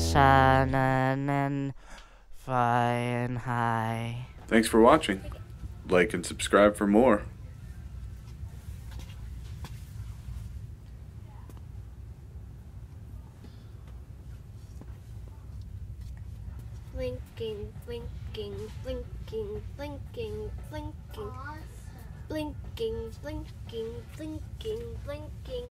shining flying high. Thanks for watching. Like and subscribe for more. Blinking, blinking, blinking, blinking, blinking. Awesome. Blinking, blinking, blinking, blinking.